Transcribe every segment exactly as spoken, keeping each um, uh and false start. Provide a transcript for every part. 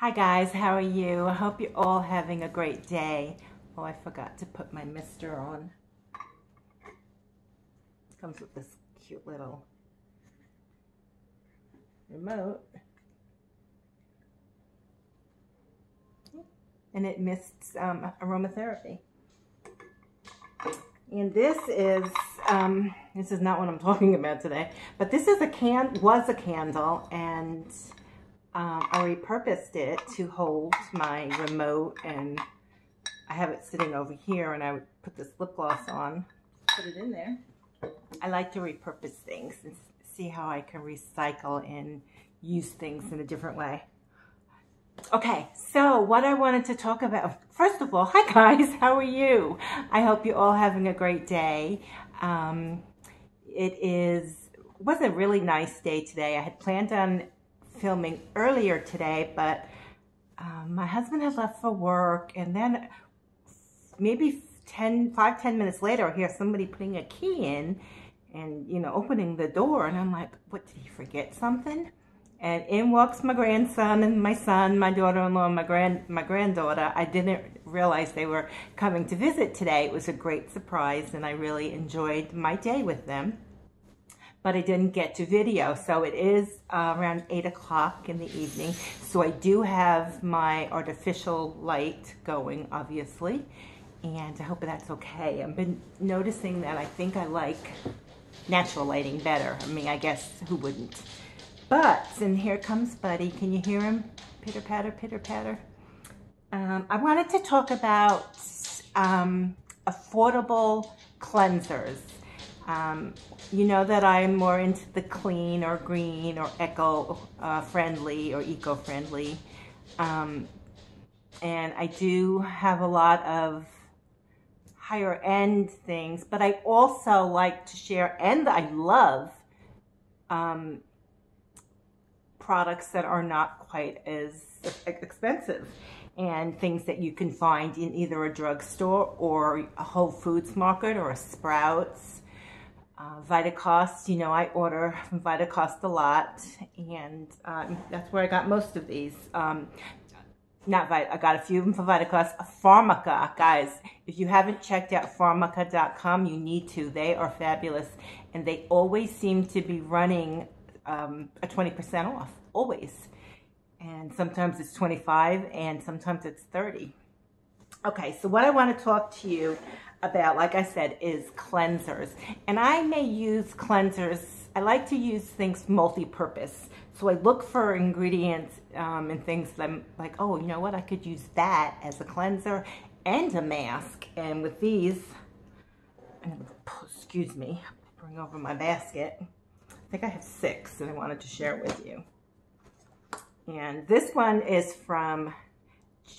Hi guys, how are you? I hope you're all having a great day. Oh, I forgot to put my mister on. It comes with this cute little remote. And it mists um, aromatherapy. And this is, um, this is not what I'm talking about today, but this is a can, was a candle, and um, I repurposed it to hold my remote, and I have it sitting over here, and I would put this lip gloss on, put it in there. I like to repurpose things and see how I can recycle and use things in a different way. Okay, so what I wanted to talk about, first of all, hi guys, how are you? I hope you're all having a great day. Um, it is was a really nice day today. I had planned on filming earlier today, but um, my husband had left for work, and then maybe ten, five, ten minutes later, I hear somebody putting a key in and, you know, opening the door, and I'm like, what, did he forget something? And in walks my grandson and my son, my daughter-in-law, and my grand, my granddaughter. I didn't realize they were coming to visit today. It was a great surprise, and I really enjoyed my day with them. But I didn't get to video, so it is uh, around eight o'clock in the evening. So I do have my artificial light going, obviously, and I hope that's okay. I've been noticing that I think I like natural lighting better. I mean, I guess who wouldn't? But, and here comes Buddy. Can you hear him? Pitter, patter, pitter, patter. Um, I wanted to talk about um, affordable cleansers. Um, you know that I'm more into the clean or green or eco-friendly or eco-friendly. Um, and I do have a lot of higher-end things, but I also like to share, and I love, um, products that are not quite as expensive, and things that you can find in either a drugstore or a Whole Foods market or a Sprouts. Uh, Vitacost, you know, I order from Vitacost a lot, and um, that's where I got most of these. Um, not Vita, I got a few of them for Vitacost. Pharmaca, guys, if you haven't checked out Pharmaca dot com, you need to. They are fabulous, and they always seem to be running Um, a twenty percent off, always. And sometimes it's twenty-five, and sometimes it's thirty. Okay, so what I want to talk to you about, like I said, is cleansers. And I may use cleansers, I like to use things multi-purpose. So I look for ingredients um, and things that I'm like, oh, you know what, I could use that as a cleanser and a mask. And with these, I'm gonna, excuse me, bring over my basket. I think I have six that I wanted to share with you. And this one is from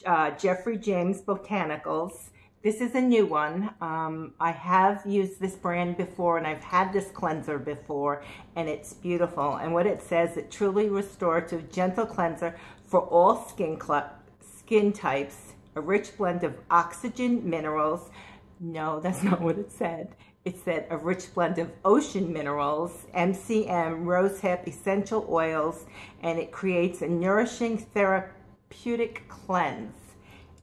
uh, Jeffrey James Botanicals. This is a new one. Um, I have used this brand before, and I've had this cleanser before, and it's beautiful. And what it says, it truly restorative, gentle cleanser for all skin, skin types, a rich blend of oxygen minerals. No, that's not what it said. It said a rich blend of ocean minerals, M C M, rosehip, essential oils, and it creates a nourishing therapeutic cleanse.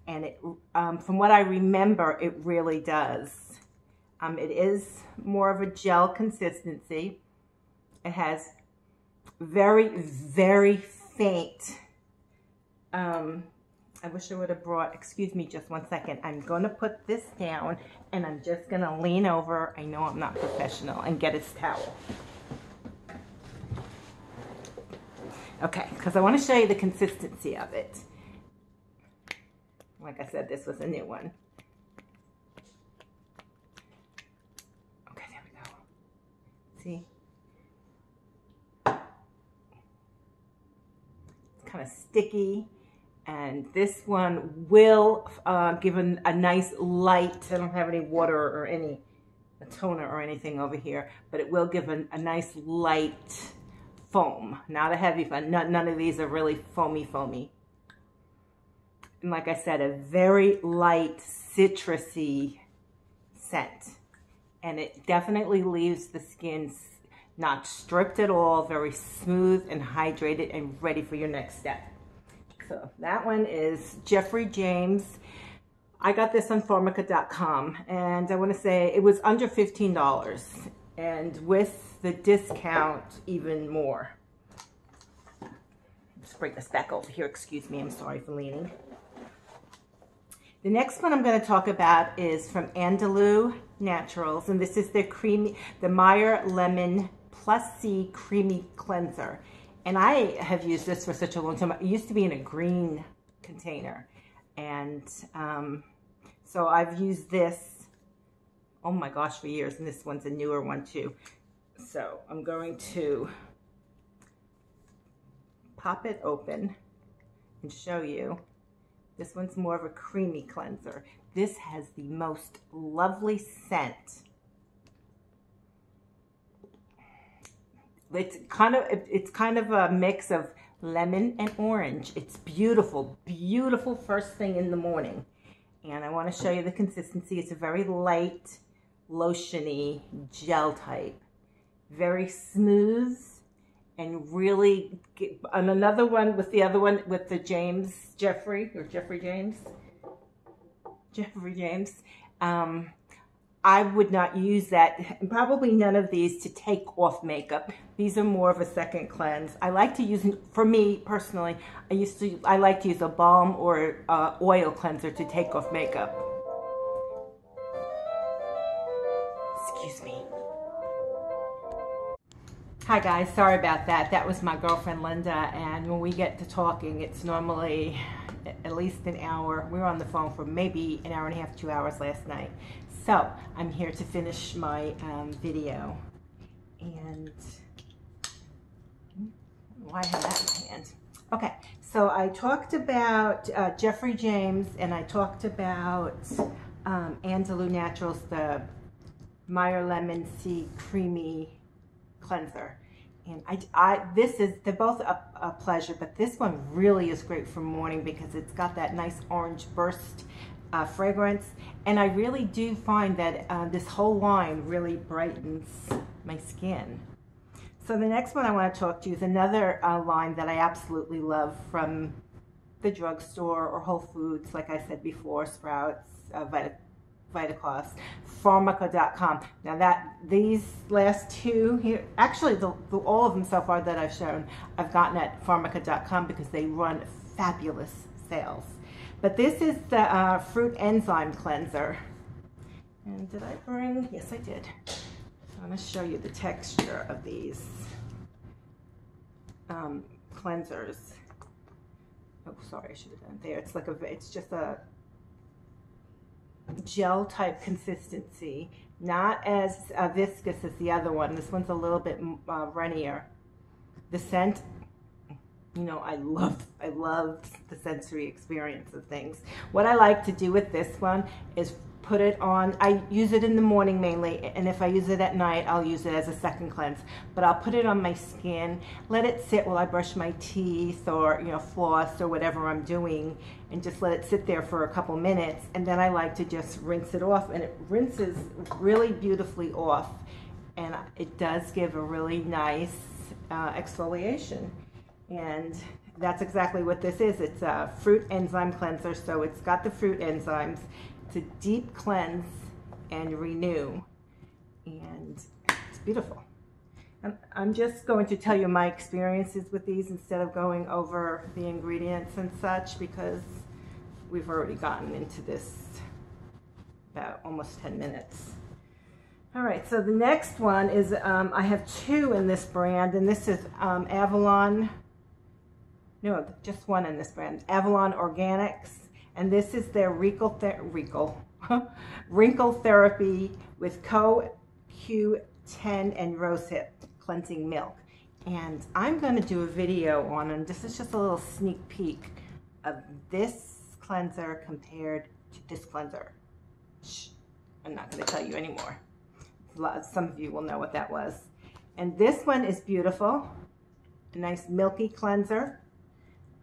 And it, um, from what I remember, it really does. Um, it is more of a gel consistency. It has very, very faint. Um, I wish I would have brought, excuse me just one second. I'm going to put this down, and I'm just going to lean over. I know I'm not professional, and get its towel. Okay, because I want to show you the consistency of it. Like I said, this was a new one. Okay, there we go. See? It's kind of sticky. And this one will uh, give an, a nice light. I don't have any water or any a toner or anything over here, but it will give an, a nice light foam. Not a heavy foam. Not, none of these are really foamy, foamy. And like I said, a very light citrusy scent. And it definitely leaves the skin not stripped at all, very smooth and hydrated and ready for your next step. So that one is Jeffrey James. I got this on Pharmaca dot com, and I want to say it was under fifteen dollars, and with the discount, even more. Let's bring this back over here. Excuse me. I'm sorry for leaning. The next one I'm going to talk about is from Andalou Naturals, and this is the creamy, the Meyer Lemon Plus C Creamy Cleanser. And I have used this for such a long time. It used to be in a green container. And um, so I've used this, oh my gosh, for years. And this one's a newer one too. So I'm going to pop it open and show you. This one's more of a creamy cleanser. This has the most lovely scent. It's kind of it's kind of a mix of lemon and orange. It's beautiful, beautiful first thing in the morning. And I want to show you the consistency. It's a very light, lotiony gel type. Very smooth. And really, get, and another one with the other one with the James, Jeffrey, or Jeffrey James, Jeffrey James. Um, I would not use that, and probably none of these, to take off makeup. These are more of a second cleanse. I like to use, for me personally, I used to, I like to use a balm or uh, oil cleanser to take off makeup. Excuse me. Hi guys, sorry about that. That was my girlfriend Linda, and when we get to talking, it's normally at least an hour. We were on the phone for maybe an hour and a half, two hours last night. So I'm here to finish my um, video. And why have that in my hand? Okay, so I talked about uh, Jeffrey James, and I talked about um, Andalou Naturals, the Meyer Lemon C Creamy Cleanser. And I, I this is, they're both a, a pleasure, but this one really is great for morning because it's got that nice orange burst uh, fragrance. And I really do find that uh, this whole line really brightens my skin. So the next one I want to talk to you is another uh, line that I absolutely love from the drugstore or Whole Foods, like I said before, Sprouts, uh, Vita, Vitacost, Pharmaca dot com. Now that these last two here, actually the, the, all of them so far that I've shown, I've gotten at Pharmaca dot com because they run fabulous sales. But this is the uh, Fruit Enzyme Cleanser. And did I bring? Yes, I did. So I'm going to show you the texture of these um, cleansers. Oh, sorry, I should have done there. It's like a, it's just a gel type consistency, not as uh, viscous as the other one. This one's a little bit uh, runnier. The scent, you know, I love I love the sensory experience of things. What I like to do with this one is put it on. I use it in the morning mainly, and if I use it at night, I'll use it as a second cleanse. But I'll put it on my skin, let it sit while I brush my teeth or, you know, floss or whatever I'm doing, and just let it sit there for a couple minutes. And then I like to just rinse it off, and it rinses really beautifully off, and it does give a really nice uh, exfoliation. And that's exactly what this is. It's a fruit enzyme cleanser, so it's got the fruit enzymes. It's a deep cleanse and renew, and it's beautiful. I'm, I'm just going to tell you my experiences with these instead of going over the ingredients and such, because we've already gotten into this about almost ten minutes. All right, so the next one is, um, I have two in this brand, and this is um, Avalon, no, just one in this brand, Avalon Organics. And this is their wrinkle, ther wrinkle, wrinkle therapy with C O Q ten and Rosehip cleansing milk. And I'm going to do a video on, and this is just a little sneak peek of this cleanser compared to this cleanser. Shh, I'm not going to tell you anymore. Some of you will know what that was. And this one is beautiful, a nice milky cleanser.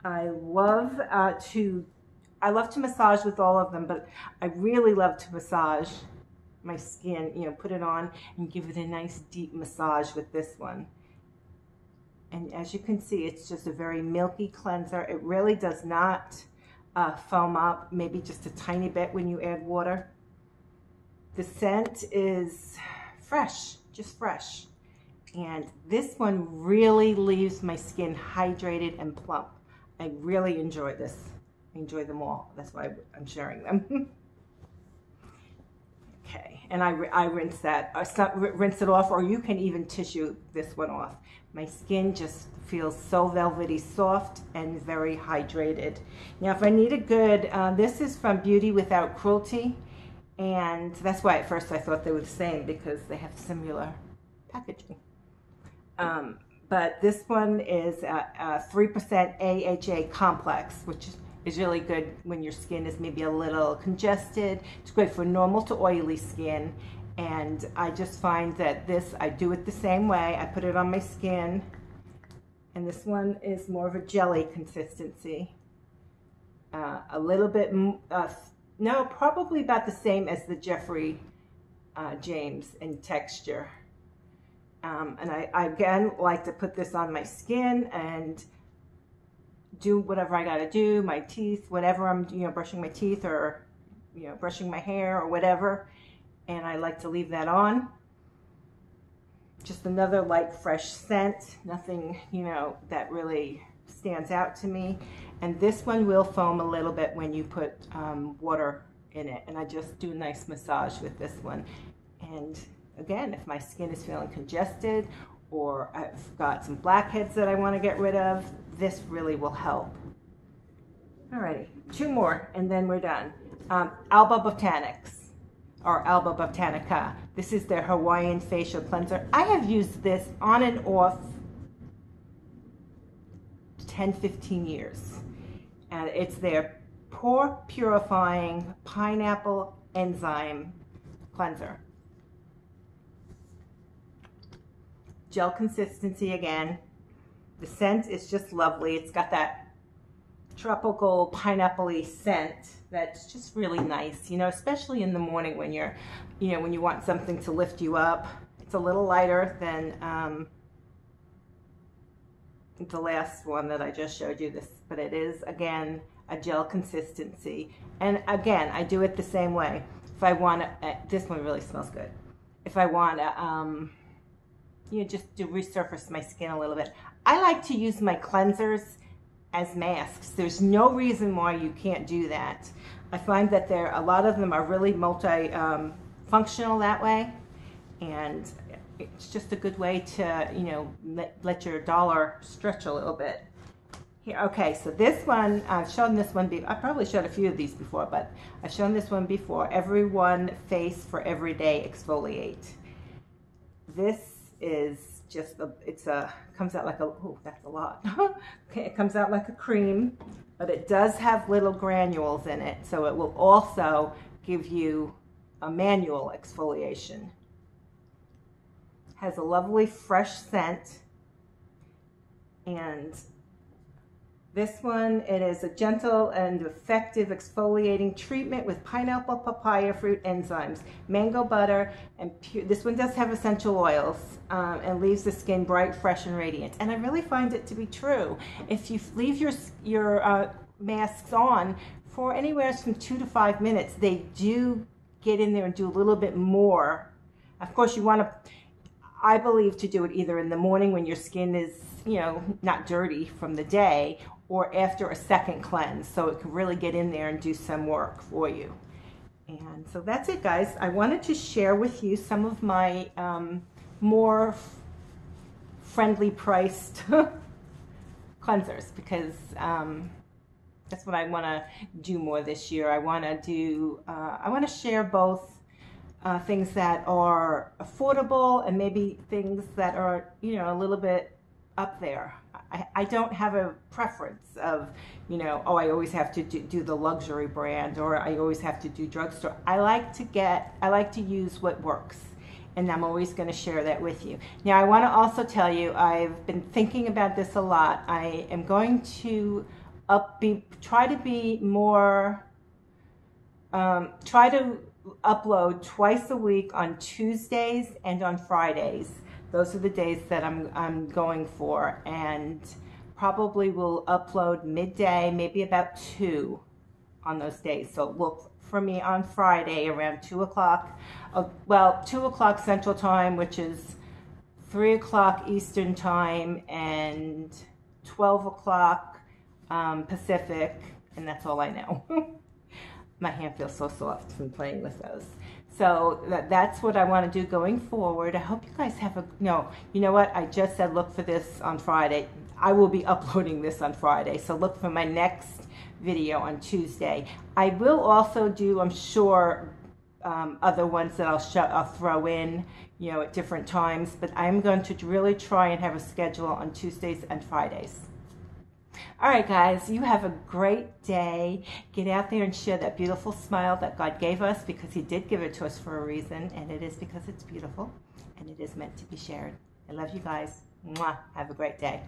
I love uh, to. I love to massage with all of them, but I really love to massage my skin, you know, put it on and give it a nice deep massage with this one. And as you can see, it's just a very milky cleanser. It really does not uh, foam up, maybe just a tiny bit when you add water. The scent is fresh, just fresh. And this one really leaves my skin hydrated and plump. I really enjoy this. I enjoy them all. That's why I'm sharing them. Okay, and I, I rinse that, rinse it off, or you can even tissue this one off. My skin just feels so velvety soft and very hydrated. Now, if I need a good, uh, this is from Beauty Without Cruelty. And that's why at first I thought they were the same, because they have similar packaging. Um, but this one is a, a three percent A H A complex, which is really good when your skin is maybe a little congested. It's great for normal to oily skin. And I just find that this, I do it the same way. I put it on my skin. And this one is more of a jelly consistency. Uh, a little bit... Uh, No, probably about the same as the Jeffrey uh, James in texture. Um, and I, I, again, like to put this on my skin and do whatever I got to do, my teeth, whatever I'm, you know, brushing my teeth or, you know, brushing my hair or whatever. And I like to leave that on. Just another light, fresh scent. Nothing, you know, that really stands out to me. And this one will foam a little bit when you put um, water in it. And I just do a nice massage with this one. And again, if my skin is feeling congested or I've got some blackheads that I want to get rid of, this really will help. Alrighty, two more and then we're done. Um, Alba Botanics, or Alba Botanica. This is their Hawaiian facial cleanser. I have used this on and off ten, fifteen years. And it's their pore purifying pineapple enzyme cleanser. Gel consistency again. The scent is just lovely. It's got that tropical pineapple-y scent that's just really nice, you know, especially in the morning when you're, you know, when you want something to lift you up. It's a little lighter than um, the last one that I just showed you this, but it is again a gel consistency, and again I do it the same way. If I want to, uh, this one really smells good. If I want to, um, you know, just to resurface my skin a little bit, I like to use my cleansers as masks. There's no reason why you can't do that. I find that there a lot of them are really multi-functional um, that way, and it's just a good way to, you know, let, let your dollar stretch a little bit. Here, okay, so this one, I've shown this one, be I probably showed a few of these before, but I've shown this one before. Everyone Face for Everyday Exfoliate. This is just, a, it's a, comes out like a, oh, that's a lot. Okay, it comes out like a cream, but it does have little granules in it, so it will also give you a manual exfoliation. Has a lovely fresh scent, and this one, it is a gentle and effective exfoliating treatment with pineapple, papaya fruit enzymes, mango butter, and pure, this one does have essential oils, um, and leaves the skin bright, fresh, and radiant. And I really find it to be true. If you leave your your uh, masks on for anywhere from two to five minutes, they do get in there and do a little bit more. Of course, you want to. I believe to do it either in the morning when your skin is, you know, not dirty from the day, or after a second cleanse, so it can really get in there and do some work for you. And so that's it, guys. I wanted to share with you some of my um, more friendly priced cleansers, because um, that's what I want to do more this year. I want to do, uh, I want to share both Uh, things that are affordable and maybe things that are, you know, a little bit up there. I, I don't have a preference of, you know, oh, I always have to do, do the luxury brand, or I always have to do drugstore. I like to get, I like to use what works, and I'm always going to share that with you. Now, I want to also tell you, I've been thinking about this a lot. I am going to up be, try to be more, um, try to upload twice a week on Tuesdays and on Fridays. Those are the days that I'm, I'm going for, and probably will upload midday, maybe about two on those days. So look for me on Friday around two o'clock, uh, well, two o'clock Central Time, which is three o'clock Eastern Time, and twelve o'clock um, Pacific, and that's all I know. My hand feels so soft from playing with those. So that, that's what I want to do going forward. I hope you guys have a, no, you know what? I just said look for this on Friday. I will be uploading this on Friday. So look for my next video on Tuesday. I will also do, I'm sure, um, other ones that I'll, show, I'll throw in, you know, at different times. But I'm going to really try and have a schedule on Tuesdays and Fridays. All right, guys, you have a great day. Get out there and share that beautiful smile that God gave us, because he did give it to us for a reason, and it is because it's beautiful, and it is meant to be shared. I love you guys. Mwah. Have a great day.